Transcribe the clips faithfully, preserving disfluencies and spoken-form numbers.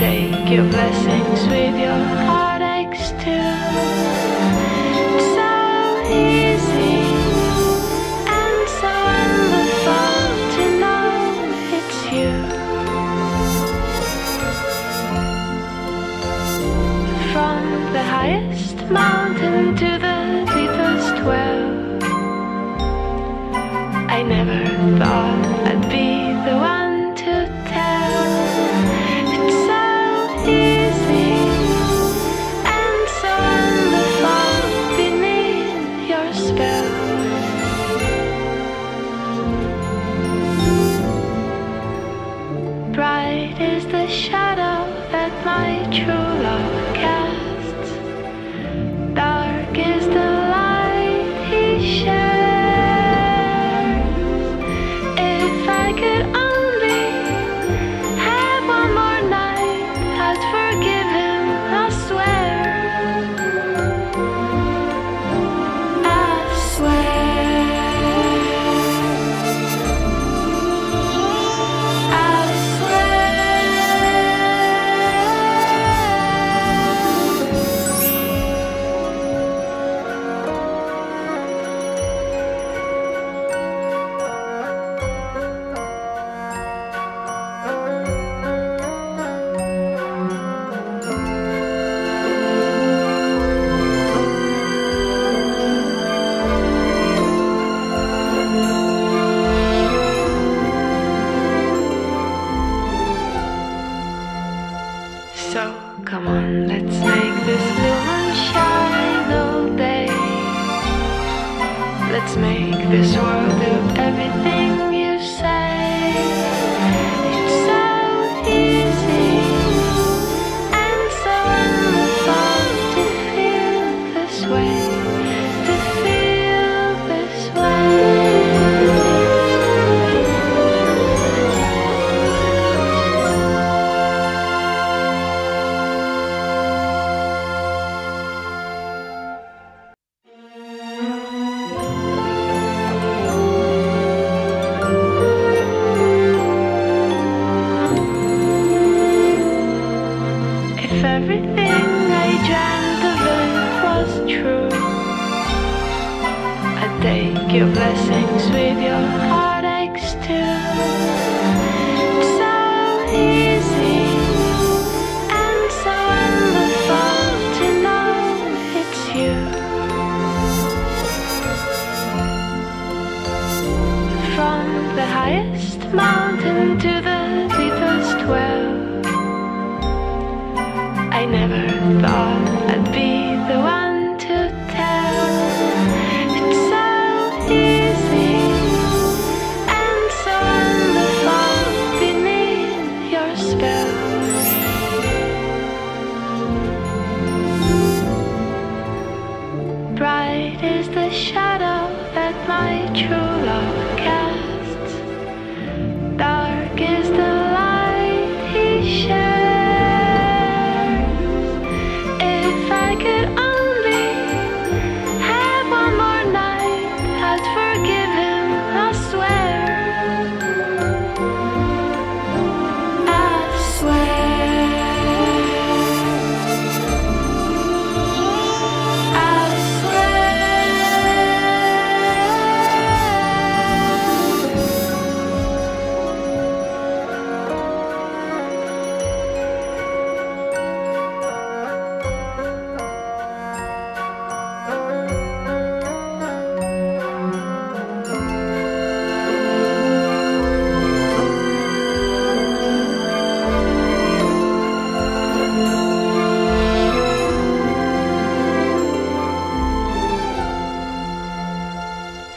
take your blessings with your heart aches too. It's so easy and so wonderful to know it's you. From the highest mountain to the deepest well, I never thought I'd be the one. Bright is the shadow that my true love casts. Dark is the light he shares. If I could only have one more night, I'd forgive him, I swear. I swear. So come on, let's make this moon shine all day. Let's make this world do everything you say. It's so easy and so wonderful to feel this way, to feel this way. Take your blessings with your heart aches too. It's so easy and so wonderful to know it's you. From the highest mountain to the deepest well, I never thought I'd be the one. Bright is the shadow that my true love casts. Dark is the light he shares. If I could only have one more night, I'd forgive him, I swear. I swear.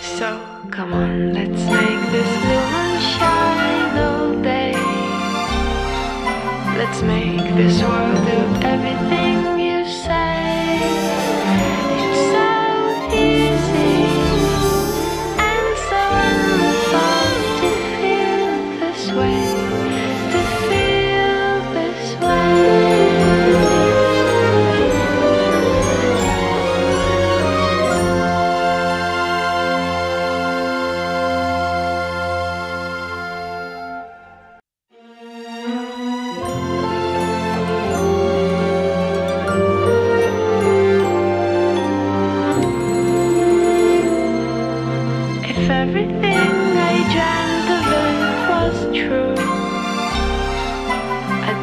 So come on, let's make this moon shine all day. Let's make this world do everything you say. It's so easy and so wonderful to feel this way, to feel this way.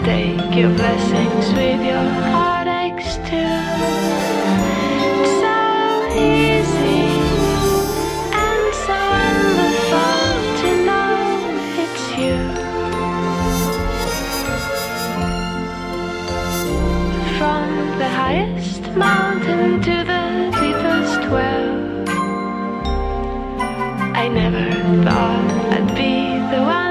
Take your blessings with your heartaches too. It's so easy and so wonderful to know it's you. From the highest mountain to the deepest well, I never thought I'd be the one.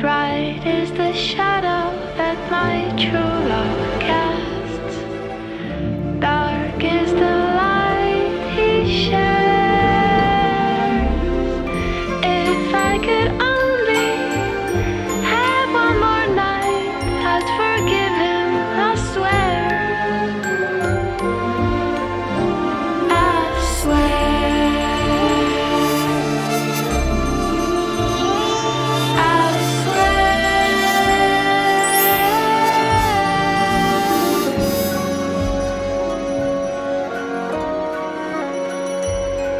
Bright is the shadow that my true love casts. Dark is the light he shares. If I could only have one more night, I'd forgive him, I swear. I swear. So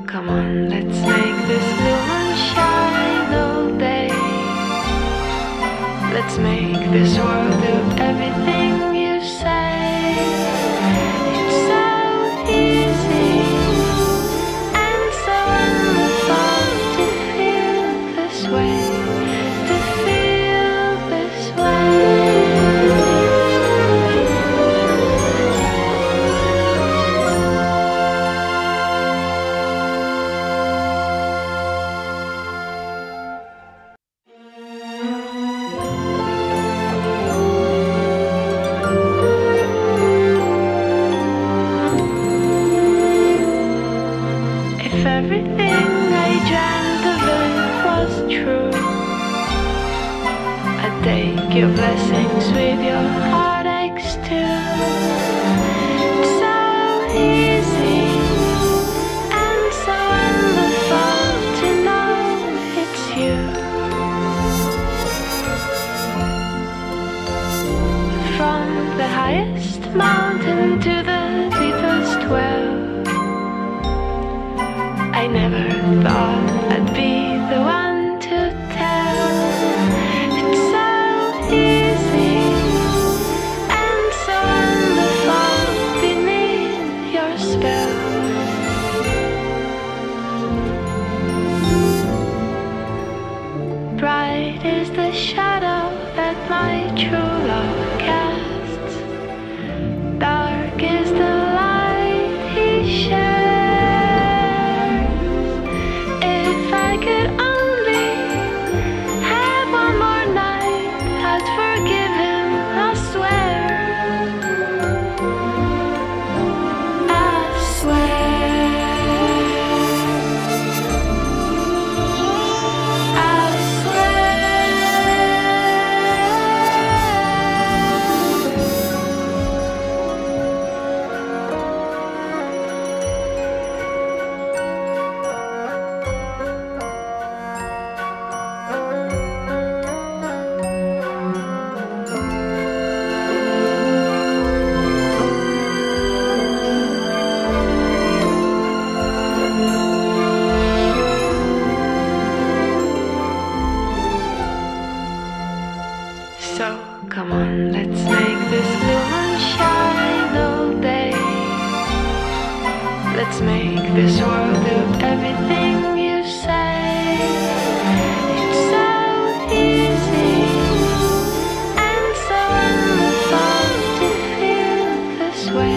come on, let's make this moon shine all day. Let's make this world do everything you say. It's so easy and so wonderful to feel this way, to feel this way. Everything I dreamt of it was true. I take your blessings with your heartaches too. It's so easy and so wonderful to know it's you. From the highest mountain to the deepest well, I never thought I'd be the one to tell. It's so easy and so wonderful beneath your spell. Bright is the shadow that my true love casts. Dark is the light he sheds. Come on, let's make this moon shine all day. Let's make this world do everything you say. It's so easy and so wonderful to feel this way,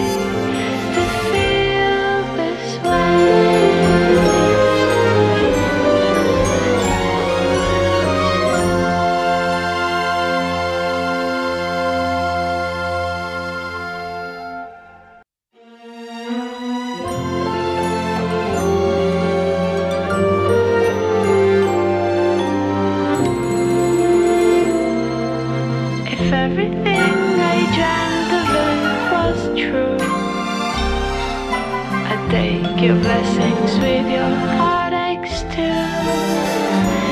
to feel this way. your blessings with your heartaches too.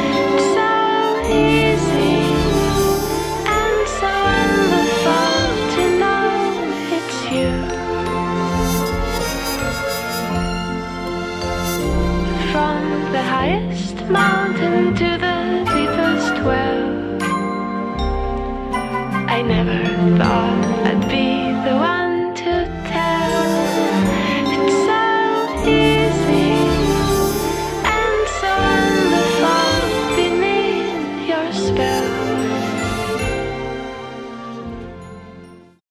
It's so easy and so wonderful to know it's you. From the highest mountain to the